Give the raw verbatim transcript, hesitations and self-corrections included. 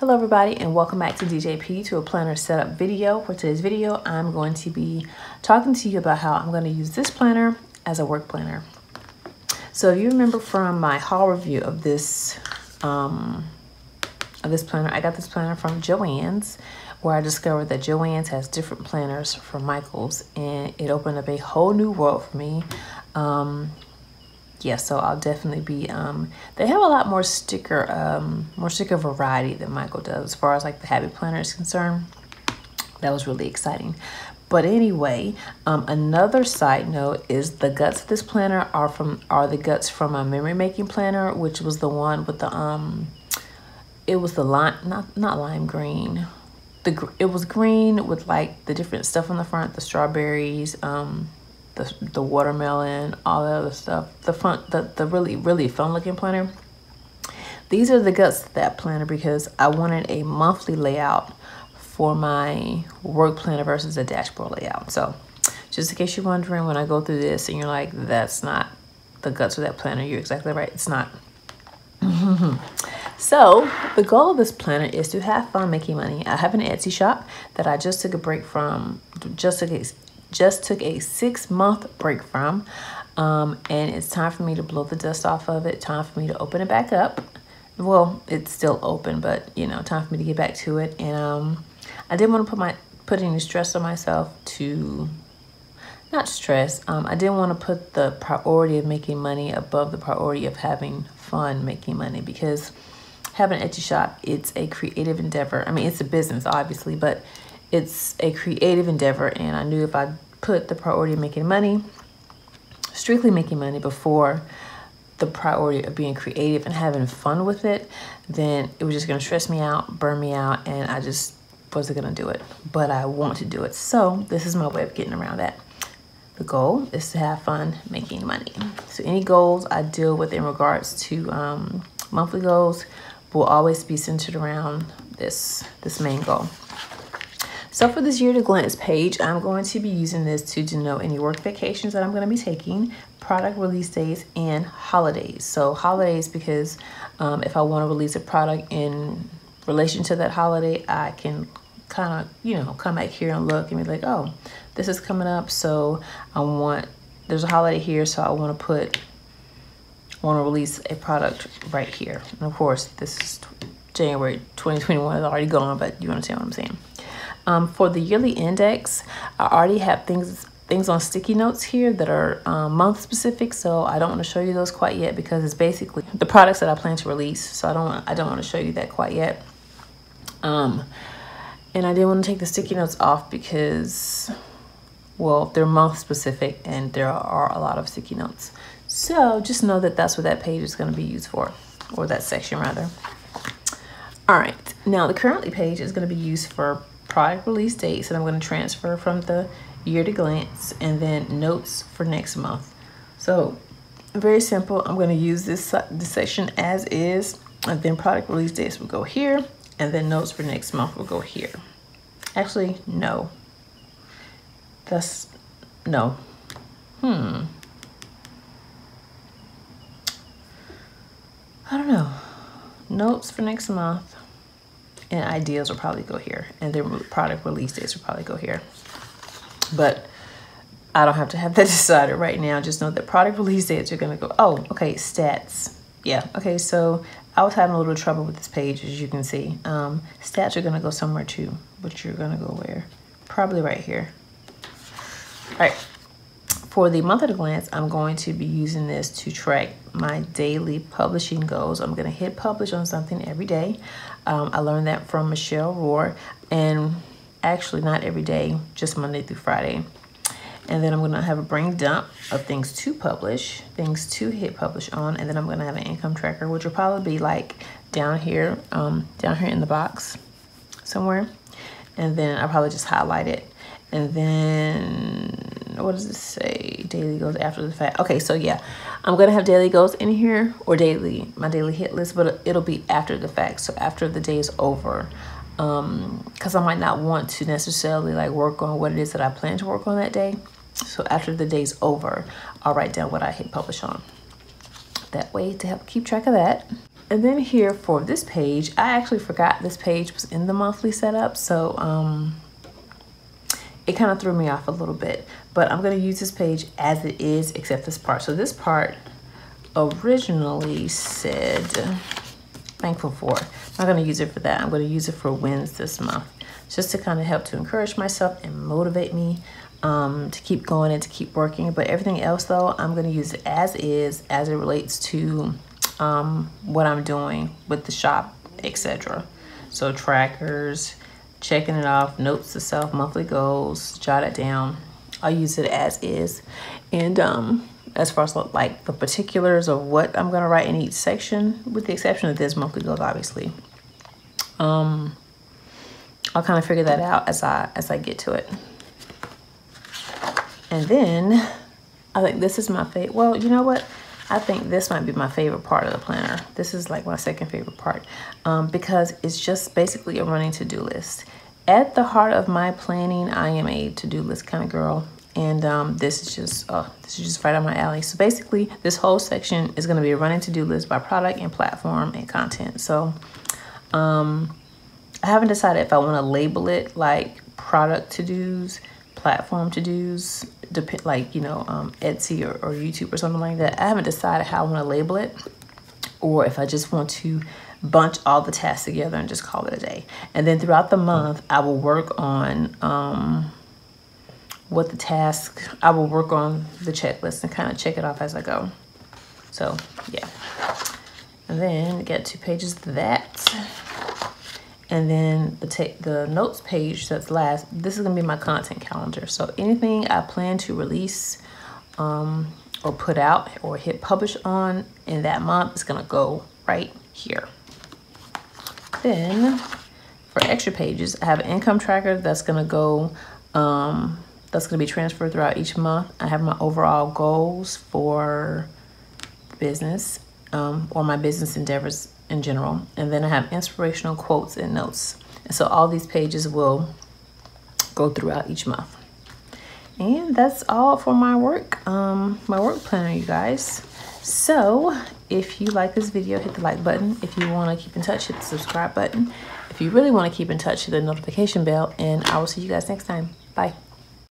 Hello everybody and welcome back to D J P to a planner setup video. For today's video, I'm going to be talking to you about how I'm going to use this planner as a work planner. So if you remember from my haul review of this um, of this planner, I got this planner from Joann's, where I discovered that Joann's has different planners from Michaels, and it opened up a whole new world for me. Um, Yeah, so I'll definitely be, um, they have a lot more sticker, um, more sticker variety than Michael does as far as like the Happy Planner is concerned. That was really exciting. But anyway, um, another side note is the guts of this planner are from, are the guts from a memory making planner, which was the one with the, um, it was the lime, not, not lime green. The, it was green with like the different stuff on the front, the strawberries, um, The, the watermelon, all the other stuff, the fun, the, the really, really fun looking planner. These are the guts of that planner because I wanted a monthly layout for my work planner versus a dashboard layout. So just in case you're wondering when I go through this and you're like, that's not the guts of that planner, you're exactly right, it's not. So the goal of this planner is to have fun making money. I have an Etsy shop that I just took a break from, just in case just took a six month break from, um, and it's time for me to blow the dust off of it. Time for me to open it back up. Well, it's still open, but you know, time for me to get back to it. And um, I didn't want to put my put any stress on myself to not stress. Um, I didn't want to put the priority of making money above the priority of having fun making money, because having an Etsy shop, it's a creative endeavor. I mean, it's a business, obviously, but it's a creative endeavor, and I knew if I put the priority of making money, strictly making money, before the priority of being creative and having fun with it, then it was just gonna stress me out, burn me out, and I just wasn't gonna do it. But I want to do it, so this is my way of getting around that. The goal is to have fun making money. So any goals I deal with in regards to um, monthly goals will always be centered around this, this main goal. So for this year to glance page, I'm going to be using this to denote any work vacations that I'm going to be taking, product release days, and holidays. So holidays, because um, if I want to release a product in relation to that holiday, I can kind of, you know, come back here and look and be like, oh, this is coming up. So I want, there's a holiday here, so I want to put, I want to release a product right here. And of course, this is January twenty twenty-one, is already gone, but you understand what I'm saying. Um, for the yearly index, I already have things things on sticky notes here that are um, month specific, so I don't want to show you those quite yet because it's basically the products that I plan to release. So I don't I don't want to show you that quite yet. Um, and I didn't want to take the sticky notes off because, well, they're month specific and there are a lot of sticky notes. So just know that that's what that page is going to be used for, or that section rather. All right, now the currently page is going to be used for product release dates that I'm going to transfer from the year to glance, and then notes for next month. So very simple. I'm going to use this, this section as is, and then product release dates will go here, and then notes for next month will go here. Actually, no. That's no. Hmm. I don't know. Notes for next month and ideas will probably go here, and their product release dates will probably go here. But I don't have to have that decided right now. Just know that product release dates are gonna go, oh, okay, stats. Yeah, okay, so I was having a little trouble with this page, as you can see. Um, stats are gonna go somewhere too, but you're gonna go where? Probably right here. All right, for the month at a glance, I'm going to be using this to track my daily publishing goals. I'm gonna hit publish on something every day. Um, I learned that from Michelle Rohr, and actually not every day, just Monday through Friday. And then I'm gonna have a brain dump of things to publish, things to hit publish on, and then I'm gonna have an income tracker, which will probably be like down here, um, down here in the box somewhere. And then I'll probably just highlight it. And then, what does it say? Daily goals after the fact. Okay, so yeah, I'm gonna have daily goals in here, or daily, my daily hit list, but it'll be after the fact. So after the day is over, um, cause I might not want to necessarily like work on what it is that I plan to work on that day. So after the day's over, I'll write down what I hit publish on. That way to help keep track of that. And then here for this page, I actually forgot this page was in the monthly setup, so um, it kind of threw me off a little bit. But I'm going to use this page as it is, except this part. So this part originally said thankful for. I'm not going to use it for that. I'm going to use it for wins this month, just to kind of help to encourage myself and motivate me um, to keep going and to keep working. But everything else, though, I'm going to use it as is, as it relates to Um, what I'm doing with the shop, et cetera. So trackers, checking it off, notes to self, monthly goals, jot it down. I'll use it as is. And um, as far as like the particulars of what I'm gonna write in each section, with the exception of this monthly goals, obviously, um, I'll kind of figure that out as I as I get to it. And then I think this is my favorite. Well, you know what? I think this might be my favorite part of the planner. This is like my second favorite part um, because it's just basically a running to-do list. At the heart of my planning, I am a to-do list kind of girl, and um, this is just oh, this is just right on my alley. So basically, this whole section is going to be a running to-do list by product and platform and content. So um, I haven't decided if I want to label it like product to-dos, platform to-dos, depend like you know um, Etsy or, or YouTube or something like that. I haven't decided how I want to label it, or if I just want to bunch all the tasks together and just call it a day. And then throughout the month, I will work on um, what the task, I will work on the checklist and kind of check it off as I go. So yeah, and then get two pages to that. And then the, take the notes page that's last, this is gonna be my content calendar. So anything I plan to release um, or put out or hit publish on in that month is gonna go right here. Then for extra pages, I have an income tracker that's gonna go, um, that's gonna be transferred throughout each month. I have my overall goals for business um, or my business endeavors in general, and then I have inspirational quotes and notes. And so all these pages will go throughout each month. And that's all for my work, um, my work planner, you guys. So if you like this video, hit the like button. If you want to keep in touch, hit the subscribe button. If you really want to keep in touch, hit the notification bell, and I will see you guys next time. Bye.